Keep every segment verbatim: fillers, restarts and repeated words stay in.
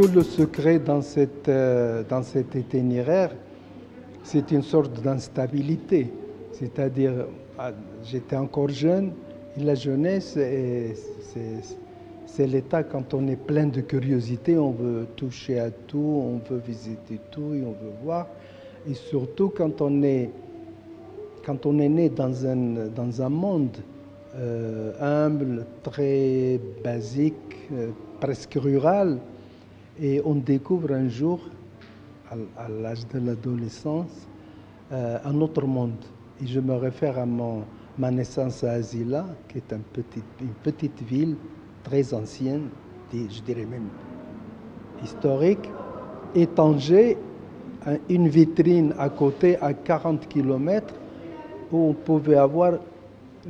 tout le secret dans, cette, euh, dans cet itinéraire, c'est une sorte d'instabilité. C'est-à-dire, j'étais encore jeune, et la jeunesse, c'est l'état quand on est plein de curiosité, on veut toucher à tout, on veut visiter tout et on veut voir. Et surtout quand on est, quand on est né dans un, dans un monde euh, humble, très basique, euh, presque rural, et on découvre un jour, à, à l'âge de l'adolescence, euh, un autre monde. Et je me réfère à mon, ma naissance à Asila, qui est un petit, une petite ville très ancienne, je dirais même historique, et Tanger, une vitrine à côté à quarante kilomètres où on pouvait avoir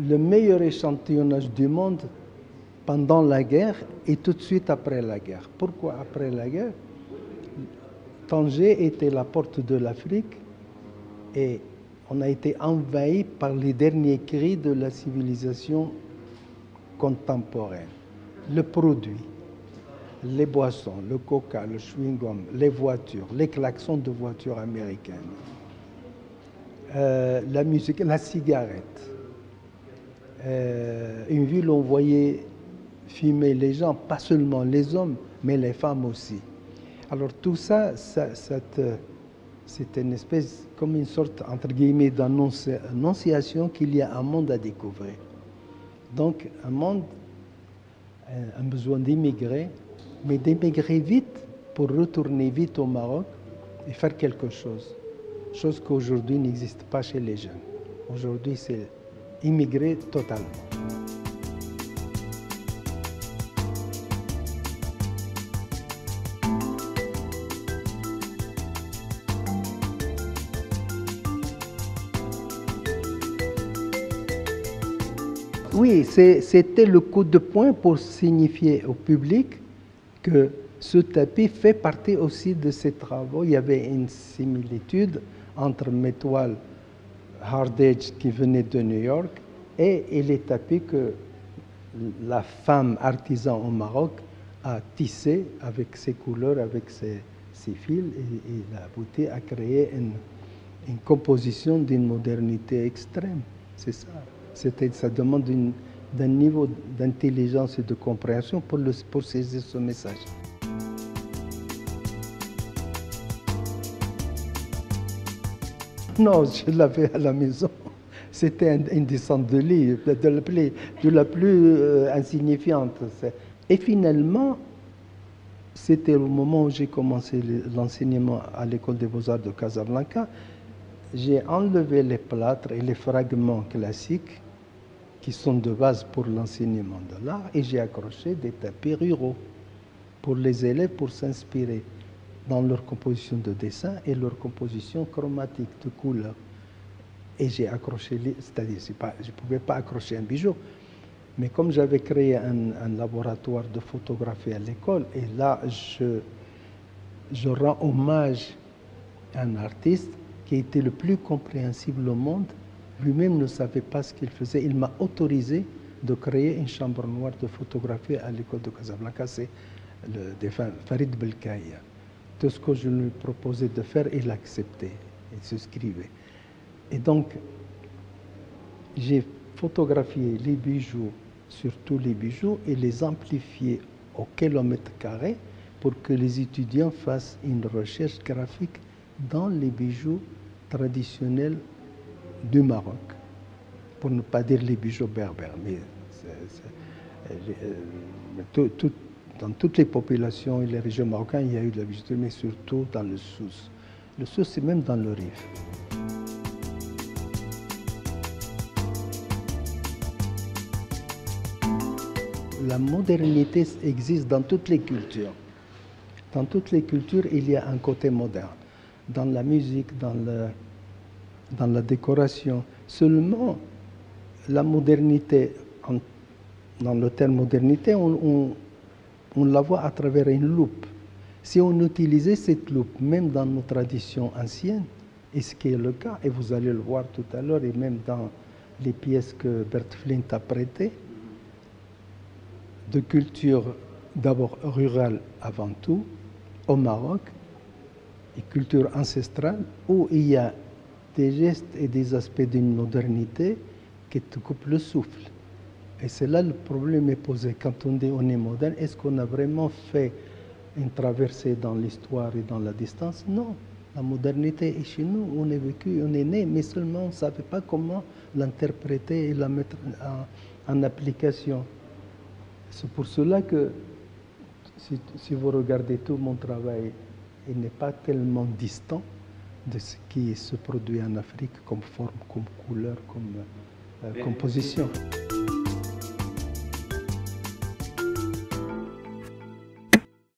le meilleur échantillonnage du monde pendant la guerre et tout de suite après la guerre. Pourquoi après la guerre? Tanger était la porte de l'Afrique et on a été envahi par les derniers cris de la civilisation contemporaine. Le produit, les boissons, le coca, le chewing-gum, les voitures, les klaxons de voitures américaines, euh, la musique, la cigarette. Euh, une ville où on voyait fumer les gens, pas seulement les hommes, mais les femmes aussi. Alors tout ça, ça, ça c'était une espèce, comme une sorte, entre guillemets, d'annonciation qu'il y a un monde à découvrir. Donc un monde, un besoin d'émigrer, mais d'émigrer vite pour retourner vite au Maroc et faire quelque chose. Chose qu'aujourd'hui n'existe pas chez les jeunes. Aujourd'hui, c'est immigrer totalement. Oui, c'était le coup de poing pour signifier au public que ce tapis fait partie aussi de ces travaux. Il y avait une similitude entre mes toiles hard edge qui venaient de New York et, et les tapis que la femme artisan au Maroc a tissé avec ses couleurs, avec ses, ses fils, et, et la beauté a créé une, une composition d'une modernité extrême. C'est ça. Ça demande d'un niveau d'intelligence et de compréhension pour, le, pour saisir ce message. Non, je l'avais à la maison. C'était une descente de lit, de la plus, de la plus euh, insignifiante. Et finalement, c'était le moment où j'ai commencé l'enseignement à l'école des beaux-arts de Casablanca. J'ai enlevé les plâtres et les fragments classiques qui sont de base pour l'enseignement de l'art et j'ai accroché des tapis ruraux pour les élèves pour s'inspirer dans leur composition de dessin et leur composition chromatique de couleurs. Et j'ai accroché, c'est-à-dire je ne pouvais pas accrocher un bijou, mais comme j'avais créé un, un laboratoire de photographie à l'école et là je, je rends hommage à un artiste qui était le plus compréhensible au monde, lui-même ne savait pas ce qu'il faisait. Il m'a autorisé de créer une chambre noire de photographie à l'école de Casablanca, c'est le défunt Farid Belkaïa. Tout ce que je lui proposais de faire, il acceptait, il souscrivait. Et donc, j'ai photographié les bijoux, surtout les bijoux, et les amplifié au kilomètre carré pour que les étudiants fassent une recherche graphique dans les bijoux traditionnels du Maroc, pour ne pas dire les bijoux berbères, mais c'est, c'est, euh, tout, tout, dans toutes les populations et les régions marocaines, il y a eu de la bijouterie, mais surtout dans le Souss. Le Souss, c'est même dans le Rif. La modernité existe dans toutes les cultures. Dans toutes les cultures, il y a un côté moderne, dans la musique, dans le... dans la décoration. Seulement, la modernité, en, dans le terme modernité, on, on, on la voit à travers une loupe. Si on utilisait cette loupe, même dans nos traditions anciennes, et ce qui est le cas, et vous allez le voir tout à l'heure, et même dans les pièces que Bert Flint a prêtées, de culture d'abord rurale avant tout, au Maroc, une culture ancestrale où il y a des gestes et des aspects d'une modernité qui te coupent le souffle. Et c'est là le problème est posé. Quand on dit on est moderne, est-ce qu'on a vraiment fait une traversée dans l'histoire et dans la distance? Non. La modernité est chez nous, on est vécu, on est né, mais seulement on ne savait pas comment l'interpréter et la mettre en, en application. C'est pour cela que si, si vous regardez tout mon travail, il n'est pas tellement distant de ce qui se produit en Afrique comme forme, comme couleur, comme euh, composition.